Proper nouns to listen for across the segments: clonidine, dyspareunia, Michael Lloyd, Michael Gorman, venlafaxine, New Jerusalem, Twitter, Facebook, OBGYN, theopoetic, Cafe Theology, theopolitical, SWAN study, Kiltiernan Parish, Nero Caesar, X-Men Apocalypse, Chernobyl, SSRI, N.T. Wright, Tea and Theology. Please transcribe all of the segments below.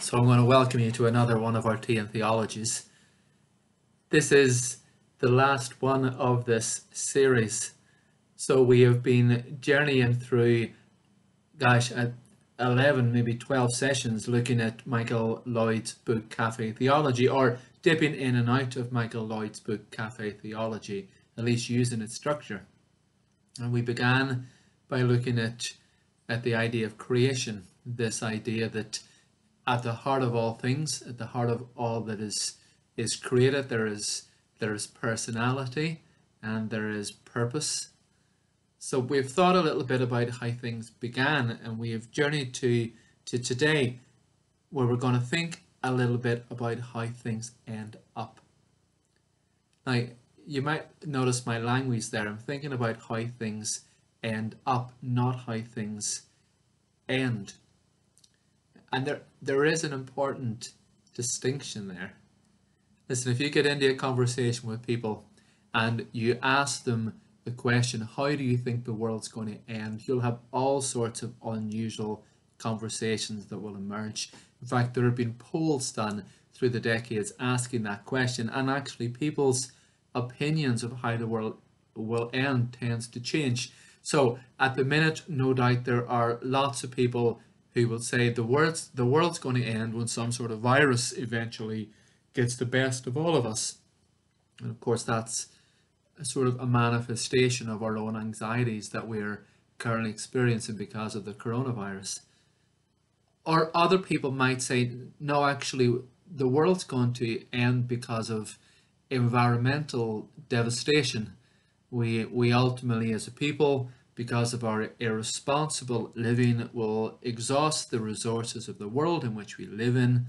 So I'm going to welcome you to another one of our Tea and Theologies. This is the last one of this series. So we have been journeying through, gosh, at 11, maybe 12 sessions looking at Michael Lloyd's book, Cafe Theology, or dipping in and out of Michael Lloyd's book, Cafe Theology, at least using its structure. And we began by looking at the idea of creation, this idea that at the heart of all things, at the heart of all that is created, there is personality and there is purpose. So we've thought a little bit about how things began, and we have journeyed to today, where we're going to think a little bit about how things end up. Now, you might notice my language there. I'm thinking about how things end up, not how things end. And there is an important distinction there. Listen, if you get into a conversation with people and you ask them the question, how do you think the world's going to end? You'll have all sorts of unusual conversations that will emerge. In fact, there have been polls done through the decades asking that question, and actually people's opinions of how the world will end tends to change. So at the minute, no doubt, there are lots of people who will say the world's going to end when some sort of virus eventually gets the best of all of us. And of course, that's a sort of a manifestation of our own anxieties that we're currently experiencing because of the coronavirus. Or other people might say, no, actually, the world's going to end because of environmental devastation. We ultimately, as a people, because of our irresponsible living, will exhaust the resources of the world in which we live in.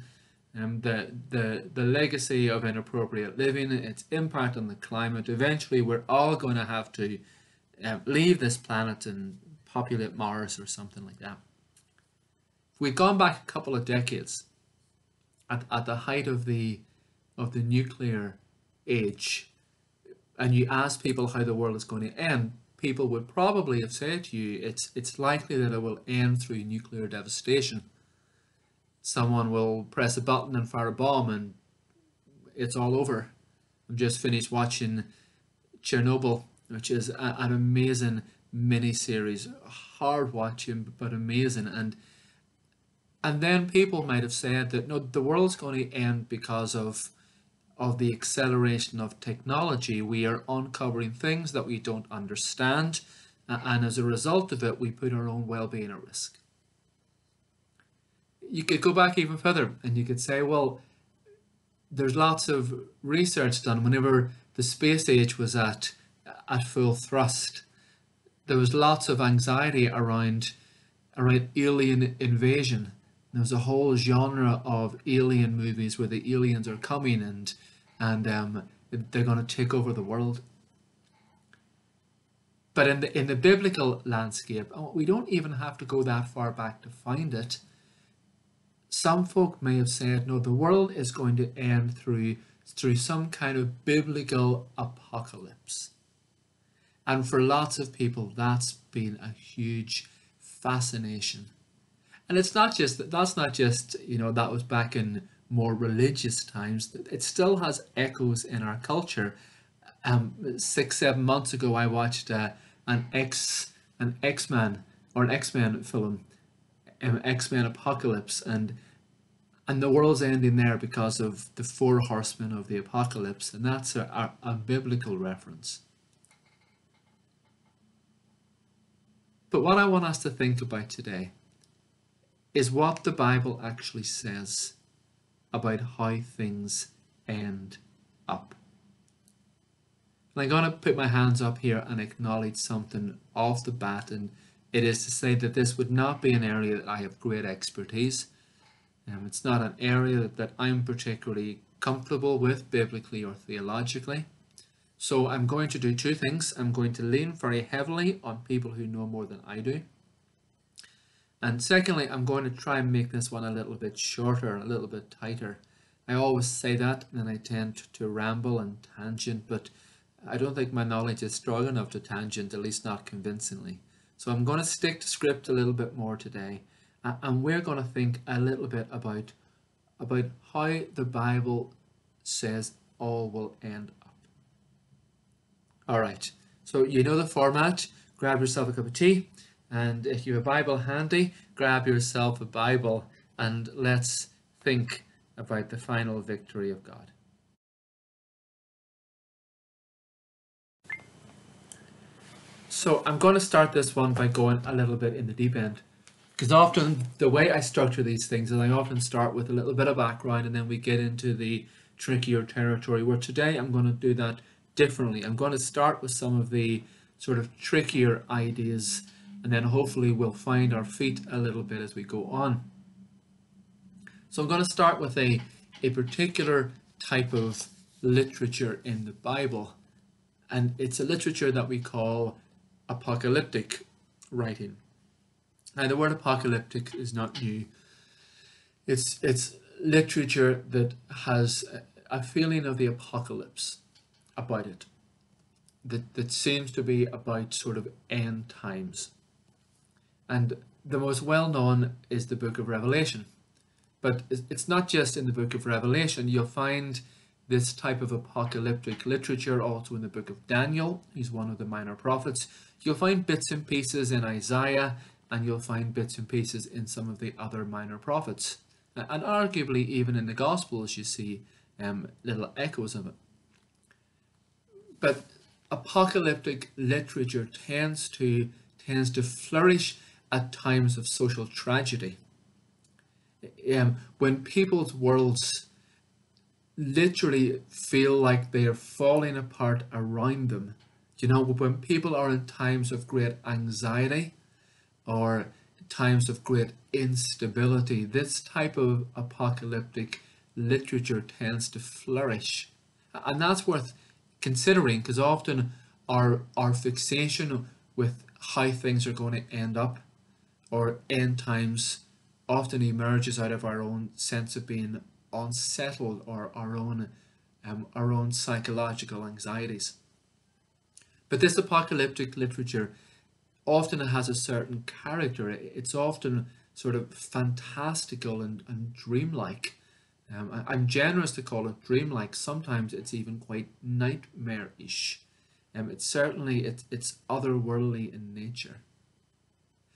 And the legacy of inappropriate living, its impact on the climate. Eventually, we're all going to have to leave this planet and populate Mars or something like that. If we'd gone back a couple of decades, at the height of the nuclear age, and you ask people how the world is going to end, people would probably have said to you, it's likely that it will end through nuclear devastation. Someone will press a button and fire a bomb and it's all over. I've just finished watching Chernobyl, which is an amazing mini-series, hard watching but amazing. And then people might have said that no, the world's going to end because of the acceleration of technology. We are uncovering things that we don't understand, and as a result of it, we put our own well-being at risk. You could go back even further and you could say, well, there's lots of research done. Whenever the space age was at full thrust, there was lots of anxiety around alien invasion. There's a whole genre of alien movies where the aliens are coming and they're going to take over the world. But in the biblical landscape, we don't even have to go that far back to find it. Some folk may have said, no, the world is going to end through some kind of biblical apocalypse. And for lots of people, that's been a huge fascination. And it's not just that, that's not just, you know, that was back in more religious times. It still has echoes in our culture. 6-7 months ago, I watched an X-Men film. X-Men Apocalypse, and the world's ending there because of the 4 horsemen of the apocalypse, and that's a biblical reference. But what I want us to think about today is what the Bible actually says about how things end up. And I'm going to put my hands up here and acknowledge something off the bat, and it is to say that this would not be an area that I have great expertise. It's not an area that I'm particularly comfortable with biblically or theologically. So I'm going to do 2 things. I'm going to lean very heavily on people who know more than I do. And secondly, I'm going to try and make this one a little bit shorter, a little bit tighter. I always say that and I tend to ramble and tangent, but I don't think my knowledge is strong enough to tangent, at least not convincingly. So I'm going to stick to script a little bit more today, and we're going to think a little bit about about how the Bible says all will end up. All right, so you know the format. Grab yourself a cup of tea, and if you have a Bible handy, grab yourself a Bible, and let's think about the final victory of God. So I'm going to start this one by going a little bit in the deep end, because often the way I structure these things is I often start with a little bit of background and then we get into the trickier territory, where today I'm going to do that differently. I'm going to start with some of the sort of trickier ideas, and then hopefully we'll find our feet a little bit as we go on. So I'm going to start with a particular type of literature in the Bible, and it's a literature that we call apocalyptic writing. Now, the word apocalyptic is not new. It's literature that has a feeling of the apocalypse about it, that seems to be about sort of end times. And the most well-known is the book of Revelation. But it's not just in the book of Revelation. You'll find this type of apocalyptic literature also in the book of Daniel. He's one of the minor prophets. You'll find bits and pieces in Isaiah, and you'll find bits and pieces in some of the other minor prophets. And arguably even in the Gospels you see little echoes of it. But apocalyptic literature tends to flourish at times of social tragedy. When people's worlds literally feel like they are falling apart around them. You know, when people are in times of great anxiety or times of great instability, this type of apocalyptic literature tends to flourish. And that's worth considering, because often our fixation with how things are going to end up or end times often emerges out of our own sense of being unsettled or our own psychological anxieties. But this apocalyptic literature often has a certain character. It's often sort of fantastical and dreamlike. I'm generous to call it dreamlike. Sometimes it's even quite nightmarish. It's otherworldly in nature.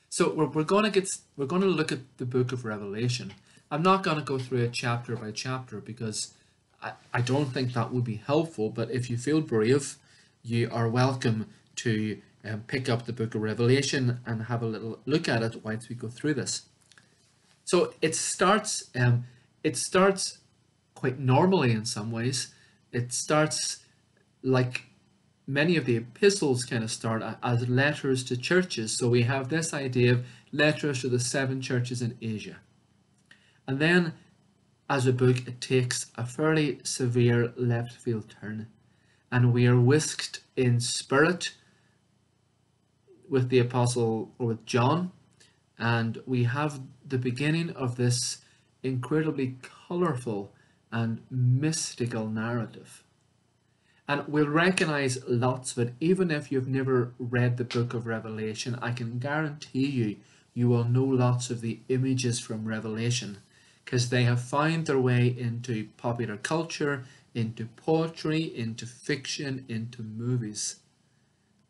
So we're going to look at the book of Revelation. I'm not going to go through it chapter by chapter, because I don't think that would be helpful. But if you feel brave, you are welcome to pick up the book of Revelation and have a little look at it whilst we go through this. So it starts quite normally in some ways. It starts like many of the epistles kind of start, as letters to churches. So we have this idea of letters to the seven churches in Asia. And then as a book, it takes a fairly severe left field turn, and we are whisked in spirit with the apostle, or with John, and we have the beginning of this incredibly colourful and mystical narrative. And we'll recognise lots of it. Even if you've never read the book of Revelation, I can guarantee you will know lots of the images from Revelation, because they have found their way into popular culture, into poetry, into fiction, into movies.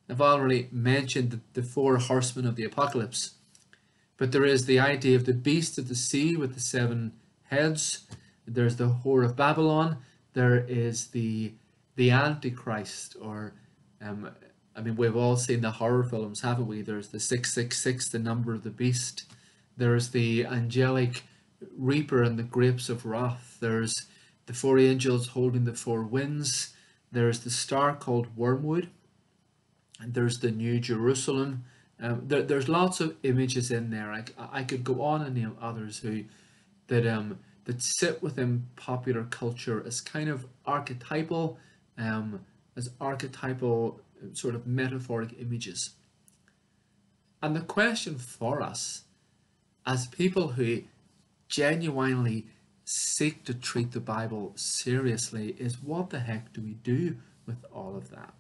I've already mentioned the four horsemen of the apocalypse, but there is the idea of the beast of the sea with the seven heads. There's the whore of Babylon. There is the Antichrist, or we've all seen the horror films, haven't we? There's the 666, the number of the beast. There's the angelic reaper and the grapes of wrath. There's the four angels holding the four winds. There's the star called Wormwood. And there's the New Jerusalem. There's lots of images in there. I could go on and name others that sit within popular culture as kind of archetypal, sort of metaphoric images. And the question for us, as people who genuinely seek to treat the Bible seriously, is what the heck do we do with all of that?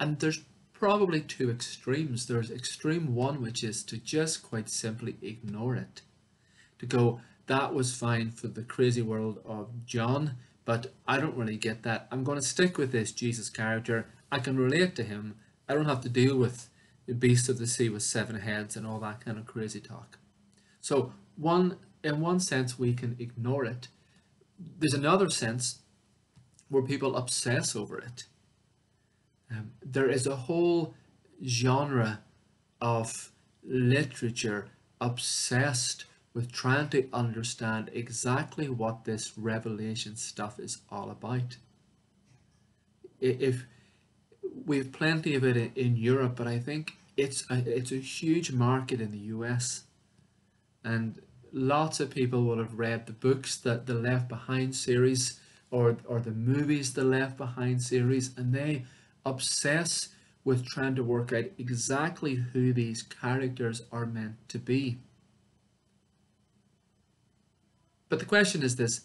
And there's probably two extremes. There's extreme one, which is to just quite simply ignore it, to go, That was fine for the crazy world of John, but I don't really get that. I'm going to stick with this Jesus character. I can relate to him. I don't have to deal with the beast of the sea with seven heads and all that kind of crazy talk. So in one sense, we can ignore it. There's another sense where people obsess over it. There is a whole genre of literature obsessed with trying to understand exactly what this revelation stuff is all about. If we have plenty of it in Europe, but I think it's a huge market in the US, and lots of people will have read the books that the Left Behind series or the movies the Left Behind series, and they obsess with trying to work out exactly who these characters are meant to be. But the question is this: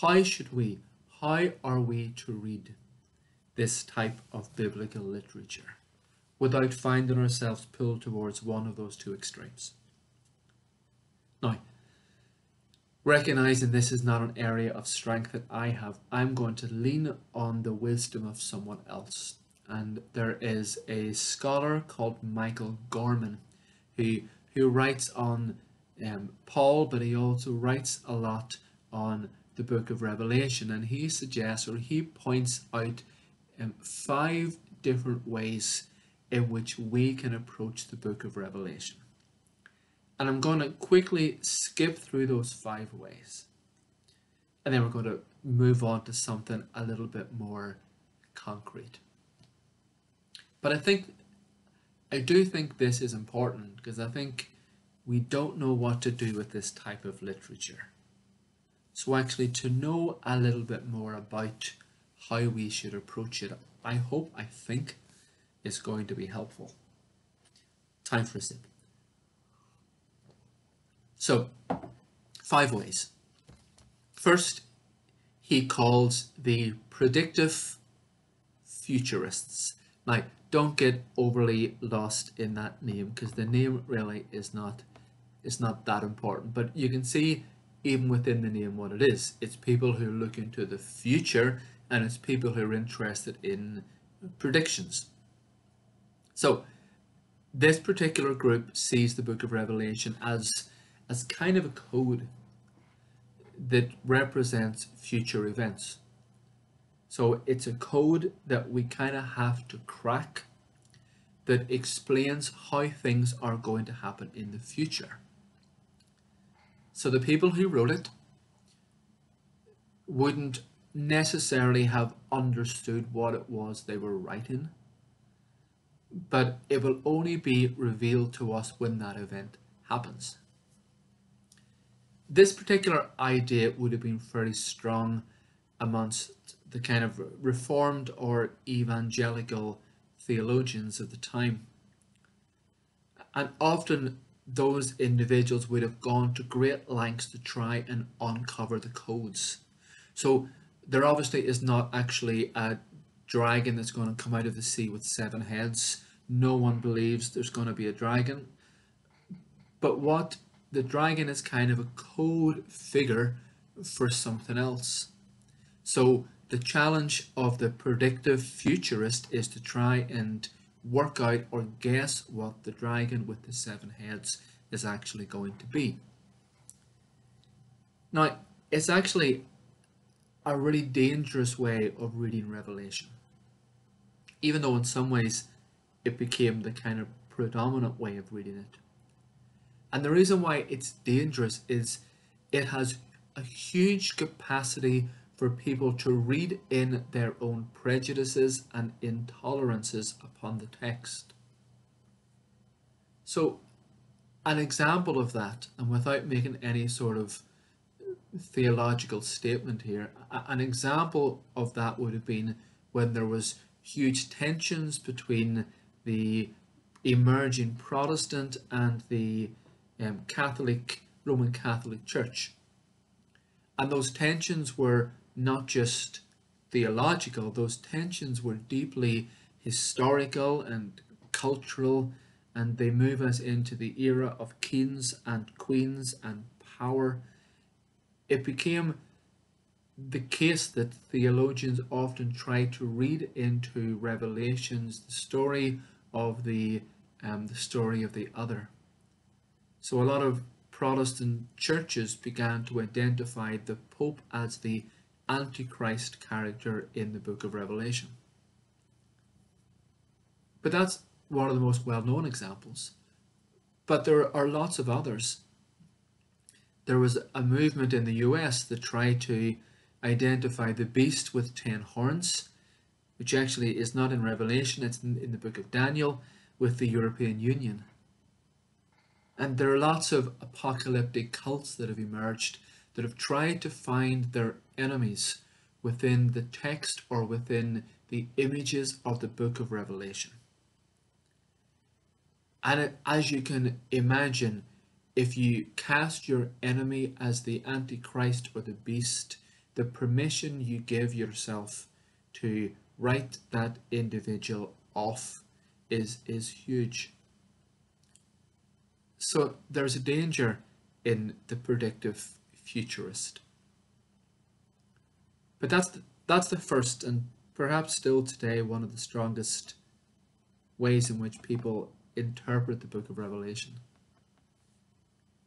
how are we to read this type of biblical literature without finding ourselves pulled towards one of those two extremes? Now, recognizing this is not an area of strength that I have, I'm going to lean on the wisdom of someone else. And there is a scholar called Michael Gorman who writes on Paul, but he also writes a lot on the book of Revelation, and he suggests, or he points out, five different ways in which we can approach the book of Revelation. And I'm going to quickly skip through those 5 ways, and then we're going to move on to something a little bit more concrete. But I do think this is important, because I think we don't know what to do with this type of literature. So actually, to know a little bit more about how we should approach it, I think is going to be helpful. Time for a sip. So, 5 ways. First, he calls the predictive futurists. Now, don't get overly lost in that name, because the name really is not that important. But you can see even within the name what it is. It's people who look into the future, and it's people who are interested in predictions. So this particular group sees the book of Revelation as kind of a code that represents future events. So it's a code that we kind of have to crack that explains how things are going to happen in the future. So the people who wrote it wouldn't necessarily have understood what it was they were writing, but it will only be revealed to us when that event happens. This particular idea would have been fairly strong amongst the kind of Reformed or evangelical theologians of the time, and often those individuals would have gone to great lengths to try and uncover the codes. So there obviously is not actually a dragon that's going to come out of the sea with 7 heads. No one believes there's going to be a dragon. But what the dragon is kind of a code figure for something else. So the challenge of the predictive futurist is to try and work out or guess what the dragon with the 7 heads is actually going to be. Now, it's actually a really dangerous way of reading Revelation, even though in some ways it became the kind of predominant way of reading it. And the reason why it's dangerous is it has a huge capacity for people to read in their own prejudices and intolerances upon the text. So an example of that, and without making any sort of theological statement here, an example of that would have been when there was huge tensions between the emerging Protestant and the Roman Catholic Church. And those tensions were not just theological, those tensions were deeply historical and cultural, and they move us into the era of kings and queens and power It became the case that theologians often try to read into Revelations the story of the other. So a lot of Protestant churches began to identify the Pope as the Antichrist character in the book of Revelation. But that's one of the most well-known examples. But there are lots of others. There was a movement in the US that tried to identify the beast with 10 horns, which actually is not in Revelation, it's in the book of Daniel, with the European Union. And there are lots of apocalyptic cults that have emerged that have tried to find their enemies within the text or within the images of the book of Revelation. And as you can imagine, if you cast your enemy as the Antichrist or the beast, the permission you give yourself to write that individual off is huge. So there's a danger in the predictive futurist. But that's the first, and perhaps still today, one of the strongest ways in which people interpret the book of Revelation.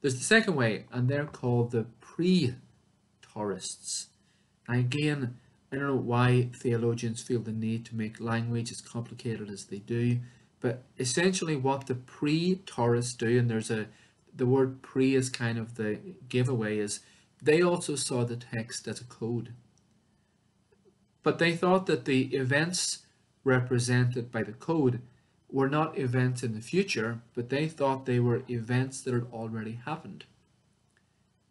There's the second way, and they're called the pre-tourists. Again, I don't know why theologians feel the need to make language as complicated as they do, but essentially what the pre-tourists do, and the word pre is kind of the giveaway, is they also saw the text as a code. But they thought that the events represented by the code were not events in the future, but they thought they were events that had already happened,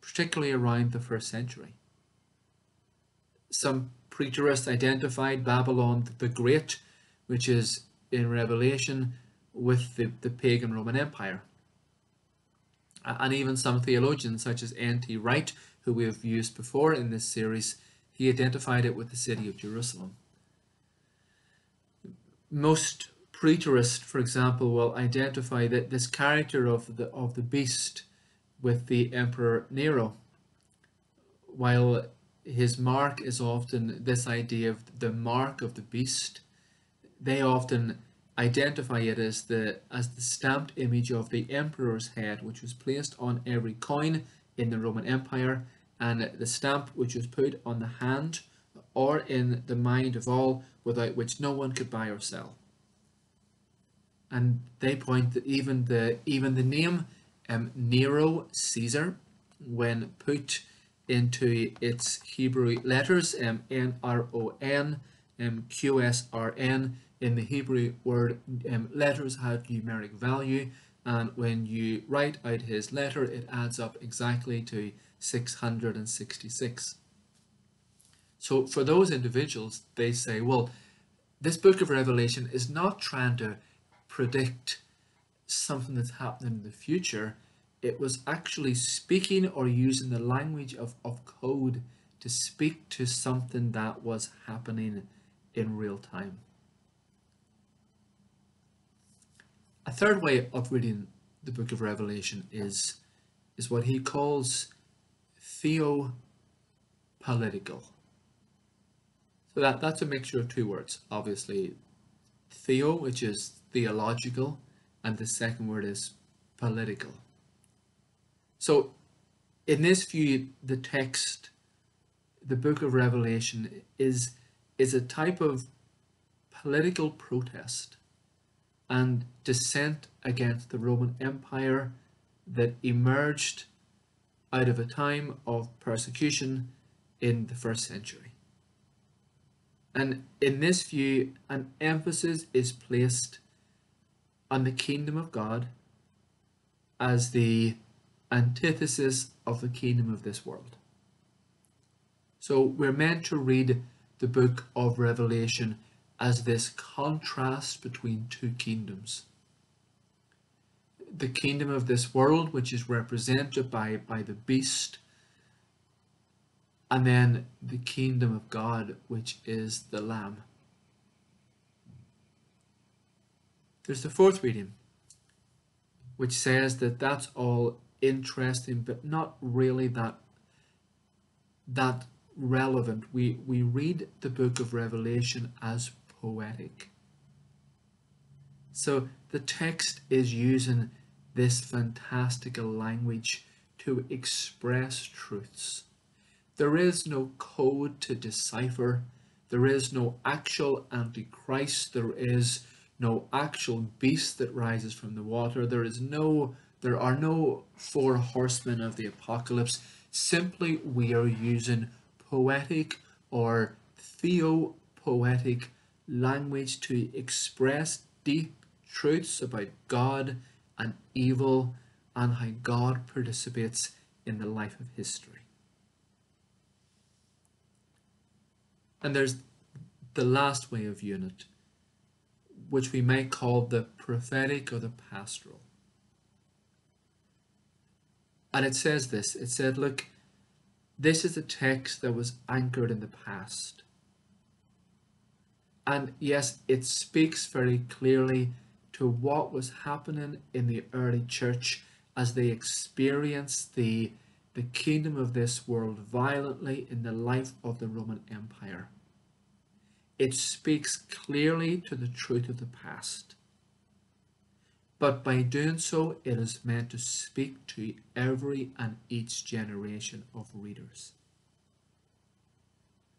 particularly around the 1st century. Some preterists identified Babylon the Great, which is in Revelation, with the pagan Roman Empire. And even some theologians, such as N.T. Wright, who we have used before in this series, he identified it with the city of Jerusalem. Most preterists, for example, will identify that this character of the beast with the Emperor Nero, while his mark is often this idea of the mark of the beast. They often identify it as the stamped image of the emperor's head, which was placed on every coin in the Roman Empire, and the stamp which was put on the hand or in the mind of all, without which no one could buy or sell. And they point that even the name Nero Caesar, when put into its Hebrew letters, N-R-O-N, Q-S-R-N, in the Hebrew word, letters have numeric value, and when you write out his letter, it adds up exactly to 666. So for those individuals, they say, well, this book of Revelation is not trying to predict something that's happening in the future. It was actually speaking or using the language of code to speak to something that was happening in real time. A third way of reading the book of Revelation is what he calls theopolitical. So that's a mixture of two words, obviously. Theo, which is theological, and the second word is political. So in this view, the text, the book of Revelation, is a type of political protest and dissent against the Roman Empire that emerged out of a time of persecution in the 1st century. And in this view, an emphasis is placed on the kingdom of God as the antithesis of the kingdom of this world. So we're meant to read the book of Revelation as this contrast between two kingdoms. The kingdom of this world, which is represented by the beast, and then the kingdom of God, which is the Lamb. There's the fourth reading, which says that's all interesting, but not really that that relevant. We read the book of Revelation as poetic. So the text is using this fantastical language to express truths. There is no code to decipher. There is no actual Antichrist. There is no actual beast that rises from the water. There are no four horsemen of the apocalypse. Simply, we are using poetic or theopoetic language to express deep truths about God and evil and how God participates in the life of history. And there's the last way of viewing it, which we may call the prophetic or the pastoral. And it says this, it said, look, this is a text that was anchored in the past. And yes, it speaks very clearly to what was happening in the early church as they experienced the kingdom of this world violently in the life of the Roman Empire. It speaks clearly to the truth of the past. But by doing so, it is meant to speak to every and each generation of readers.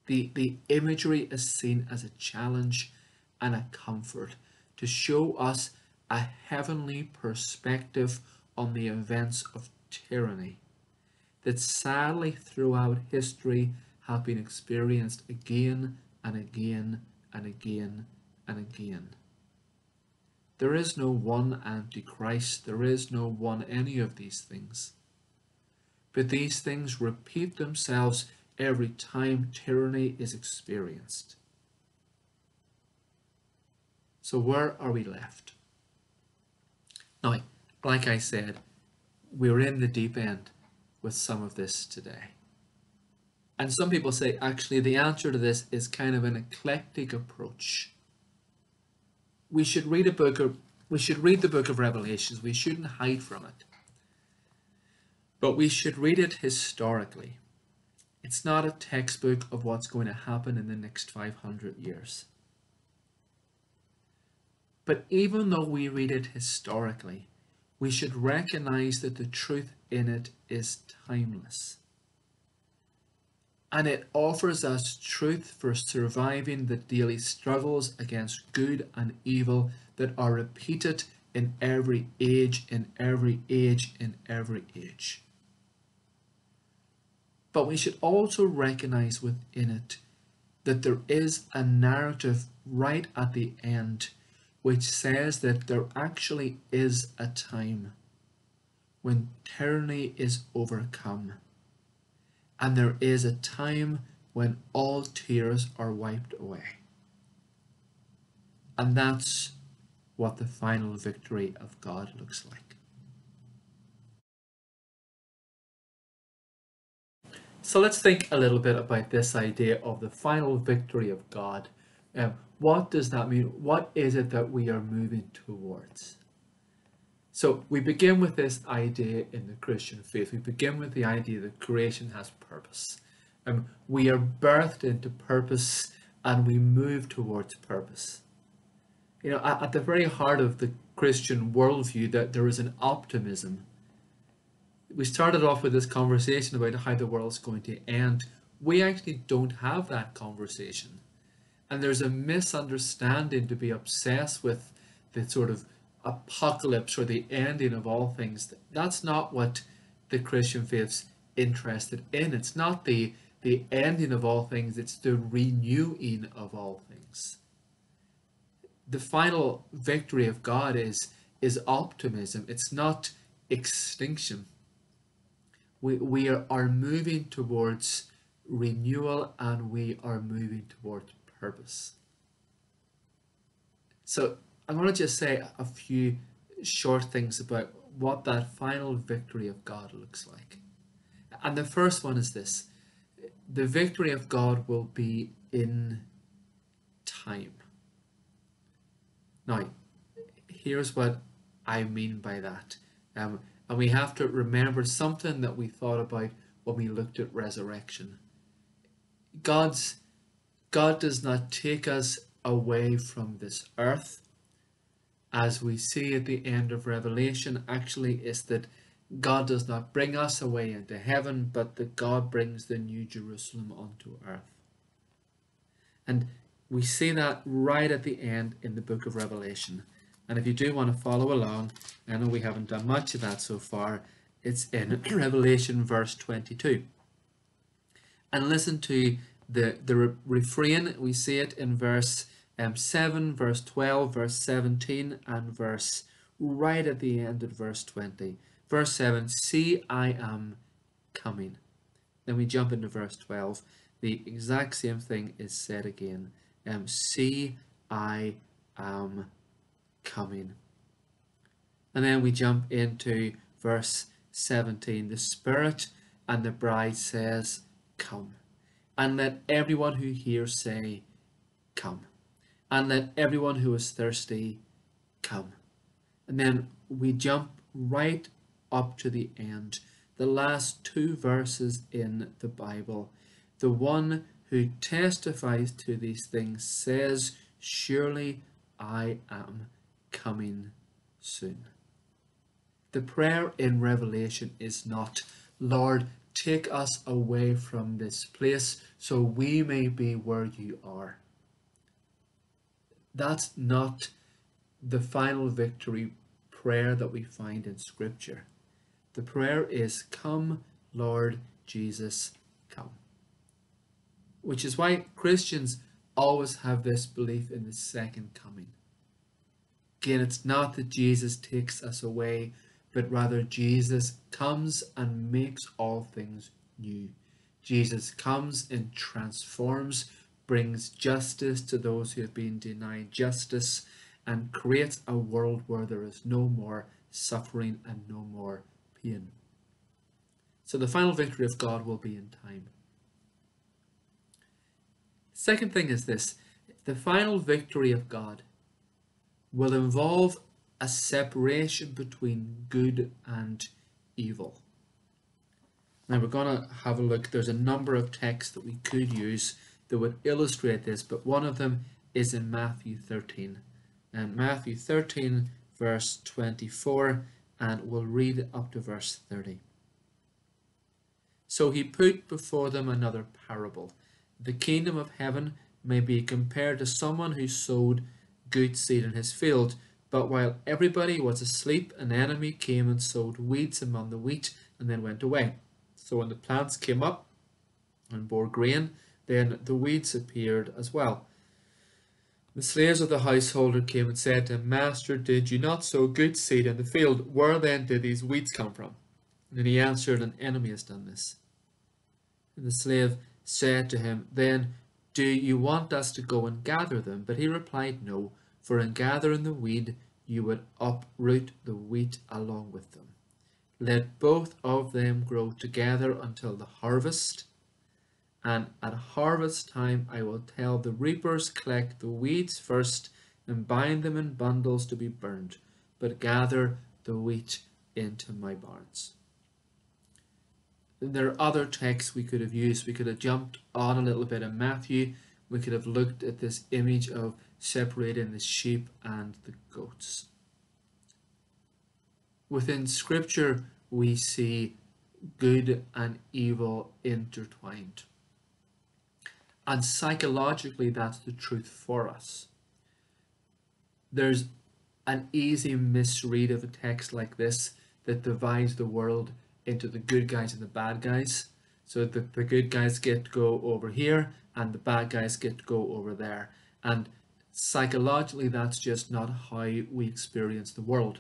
The imagery is seen as a challenge and a comfort to show us a heavenly perspective on the events of tyranny that sadly throughout history have been experienced again and again and again and again. There is no one Antichrist, there is no one any of these things. But these things repeat themselves every time tyranny is experienced. So where are we left? Now, like I said, we're in the deep end with some of this today. And some people say, actually, the answer to this is kind of an eclectic approach. We should read the book of Revelations. We shouldn't hide from it. But we should read it historically. It's not a textbook of what's going to happen in the next 500 years. But even though we read it historically, we should recognize that the truth in it is timeless. And it offers us truth for surviving the daily struggles against good and evil that are repeated in every age, in every age, in every age. But we should also recognize within it that there is a narrative right at the end which says that there actually is a time when tyranny is overcome. And there is a time when all tears are wiped away. And that's what the final victory of God looks like. So let's think a little bit about this idea of the final victory of God. What does that mean? What is it that we are moving towards? So we begin with this idea in the Christian faith. We begin with the idea that creation has purpose. We are birthed into purpose and we move towards purpose. You know, at the very heart of the Christian worldview, that there is an optimism. We started off with this conversation about how the world's going to end. We actually don't have that conversation. And there's a misunderstanding to be obsessed with the sort of apocalypse or the ending of all things. That's not what the Christian faith's interested in. It's not the ending of all things, it's the renewing of all things. The final victory of God is optimism. It's not extinction. We are moving towards renewal and we are moving towards purpose. So I'm going to just say a few short things about what that final victory of God looks like. And the first one is this: the victory of God will be in time. Now, here's what I mean by that. And we have to remember something that we thought about when we looked at resurrection. God does not take us away from this earth. As we see at the end of Revelation, actually, is that God does not bring us away into heaven, but that God brings the New Jerusalem onto earth. And we see that right at the end in the book of Revelation. And if you do want to follow along, I know we haven't done much of that so far, it's in Revelation verse 22. And listen to the refrain. We see it in verse 7, verse 12, verse 17, and verse right at the end at verse 20. Verse 7, see, I am coming. Then we jump into verse 12. The exact same thing is said again. See, I am coming. And then we jump into verse 17. The Spirit and the bride says, come. And let everyone who hears say, come. And let everyone who is thirsty, come. And then we jump right up to the end, the last two verses in the Bible. The one who testifies to these things says, surely I am coming soon. The prayer in Revelation is not, Lord, take us away from this place so we may be where you are. That's not the final victory prayer that we find in Scripture. The prayer is, come, Lord Jesus, come. Which is why Christians always have this belief in the second coming. Again, it's not that Jesus takes us away, but rather Jesus comes and makes all things new. Jesus comes and transforms, brings justice to those who have been denied justice, and creates a world where there is no more suffering and no more pain. So the final victory of God will be in time. Second thing is this, the final victory of God will involve a separation between good and evil. Now we're going to have a look, there's a number of texts that we could use that would illustrate this, but one of them is in Matthew 13. And Matthew 13 verse 24, and we'll read up to verse 30. So he put before them another parable. The kingdom of heaven may be compared to someone who sowed good seed in his field, but while everybody was asleep, an enemy came and sowed weeds among the wheat and then went away. So when the plants came up and bore grain, then the weeds appeared as well. The slaves of the householder came and said to him, Master, did you not sow good seed in the field? Where then did these weeds come from? And then he answered, an enemy has done this. And the slave said to him, then do you want us to go and gather them? But he replied, no, for in gathering the weed you would uproot the wheat along with them. Let both of them grow together until the harvest, and at harvest time I will tell the reapers, collect the weeds first and bind them in bundles to be burned, but gather the wheat into my barns. There are other texts we could have used. We could have jumped on a little bit in Matthew. We could have looked at this image of separating the sheep and the goats. Within Scripture, we see good and evil intertwined. And psychologically, that's the truth for us. There's an easy misread of a text like this that divides the world into the good guys and the bad guys, so that the good guys get to go over here and the bad guys get to go over there. And psychologically, that's just not how we experience the world.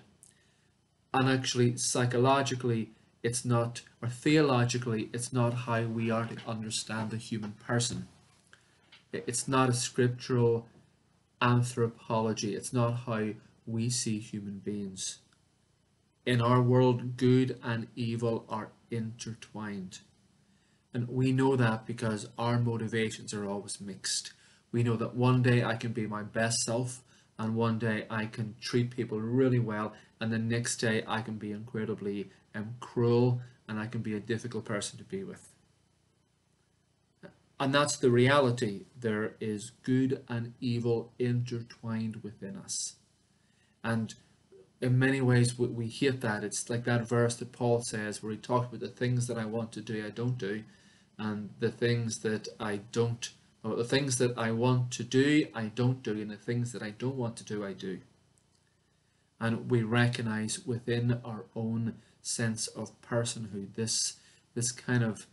And actually, psychologically, it's not, or theologically, it's not how we are to understand the human person. It's not a scriptural anthropology. It's not how we see human beings. In our world, good and evil are intertwined. And we know that because our motivations are always mixed. We know that one day I can be my best self, and one day I can treat people really well, and the next day I can be incredibly cruel, and I can be a difficult person to be with. And that's the reality. There is good and evil intertwined within us. And in many ways, we hate that. It's like that verse that Paul says, where he talks about the things that I want to do, I don't do, and the things that I don't, or the things that I want to do, I don't do, and the things that I don't want to do, I do. And we recognize within our own sense of personhood this kind of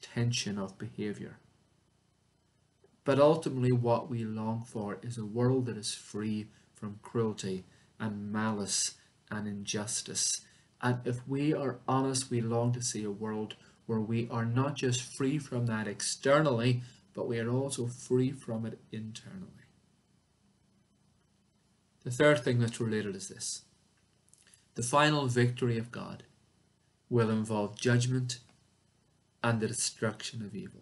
tension of behavior. But ultimately, what we long for is a world that is free from cruelty and malice and injustice. And if we are honest, we long to see a world where we are not just free from that externally, but we are also free from it internally. The third thing that's related is this: the final victory of God will involve judgment and the destruction of evil.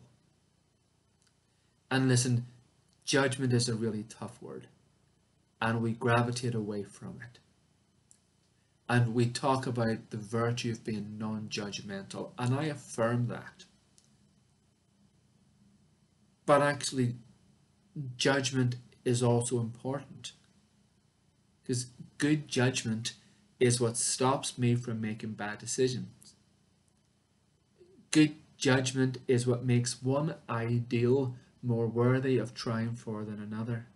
And listen, judgment is a really tough word, and we gravitate away from it. And we talk about the virtue of being non-judgmental, and I affirm that. But actually, judgment is also important, because good judgment is what stops me from making bad decisions. Good judgment is what makes one ideal more worthy of trying for than another.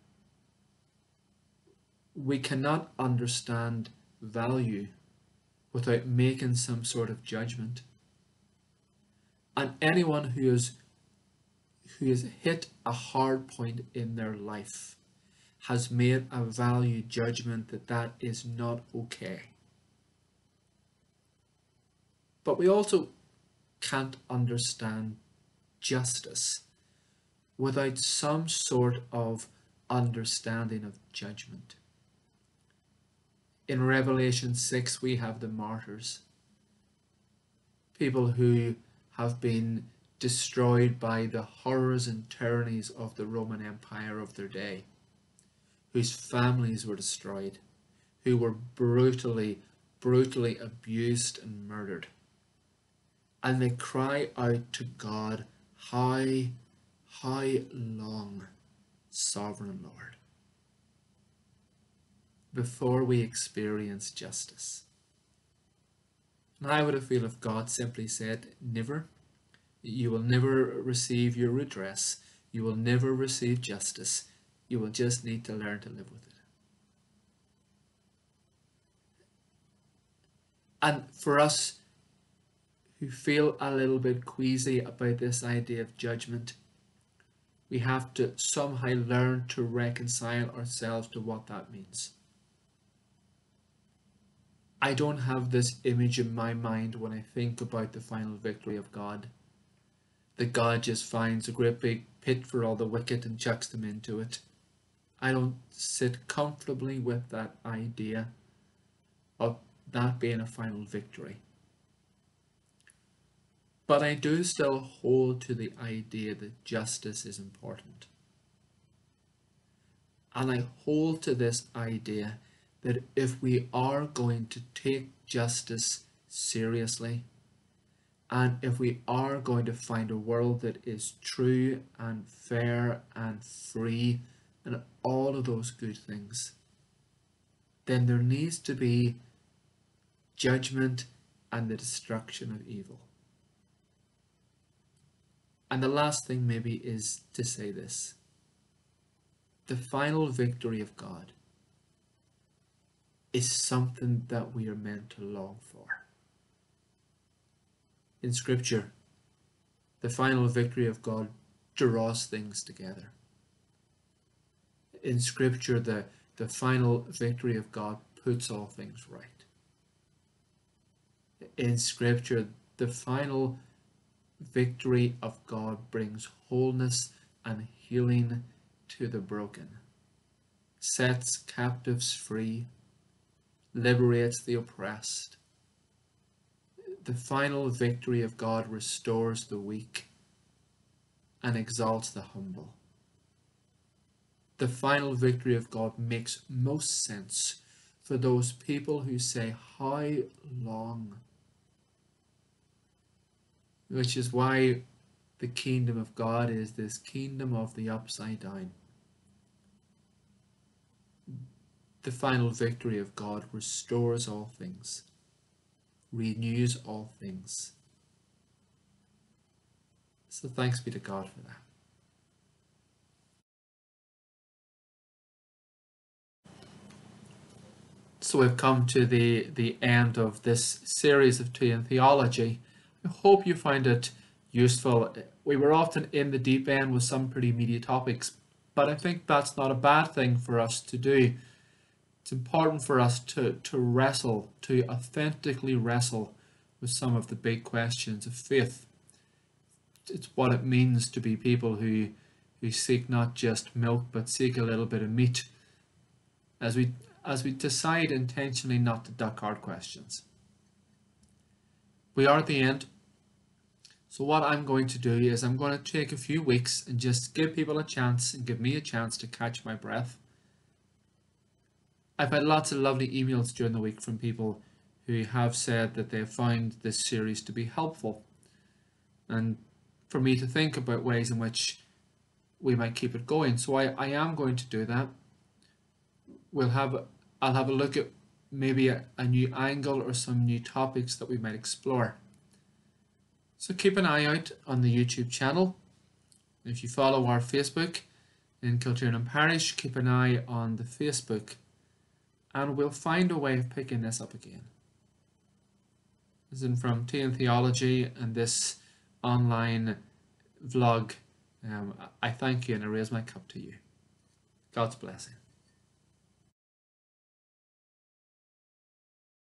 We cannot understand value without making some sort of judgment. And anyone who has hit a hard point in their life has made a value judgment that is not okay. But we also can't understand justice without some sort of understanding of judgment. In Revelation 6, we have the martyrs, people who have been destroyed by the horrors and tyrannies of the Roman Empire of their day, whose families were destroyed, who were brutally abused and murdered. And they cry out to God, how long, Sovereign Lord, before we experience justice? And I would have felt if God simply said, never. You will never receive your redress. You will never receive justice. You will just need to learn to live with it. And for us who feel a little bit queasy about this idea of judgment, we have to somehow learn to reconcile ourselves to what that means. I don't have this image in my mind when I think about the final victory of God, that God just finds a great big pit for all the wicked and chucks them into it. I don't sit comfortably with that idea of that being a final victory. But I do still hold to the idea that justice is important. And I hold to this idea that if we are going to take justice seriously, and if we are going to find a world that is true and fair and free and all of those good things, then there needs to be judgment and the destruction of evil. And the last thing maybe is to say this: the final victory of God is something that we are meant to long for. In Scripture, the final victory of God draws things together. In Scripture, the final victory of God puts all things right. In Scripture, the final victory of God brings wholeness and healing to the broken, sets captives free, liberates the oppressed. The final victory of God restores the weak and exalts the humble. The final victory of God makes most sense for those people who say, how long? Which is why the kingdom of God is this kingdom of the upside down. The final victory of God restores all things, renews all things. So thanks be to God for that. So we've come to the end of this series of Tea and Theology. I hope you find it useful. We were often in the deep end with some pretty meaty topics, but I think that's not a bad thing for us to do. It's important for us to wrestle, to authentically wrestle with some of the big questions of faith. It's what it means to be people who seek not just milk, but seek a little bit of meat, as we decide intentionally not to duck hard questions. We are at the end. So what I'm going to do is I'm going to take a few weeks and just give people a chance and give me a chance to catch my breath. I've had lots of lovely emails during the week from people who have said that they found this series to be helpful, and for me to think about ways in which we might keep it going. So I am going to do that. I'll have a look at maybe a new angle or some new topics that we might explore. So keep an eye out on the YouTube channel. If you follow our Facebook in Kiltiernan Parish, keep an eye on the Facebook, and we'll find a way of picking this up again. This is from Tea and Theology and this online vlog. I thank you and I raise my cup to you. God's blessing.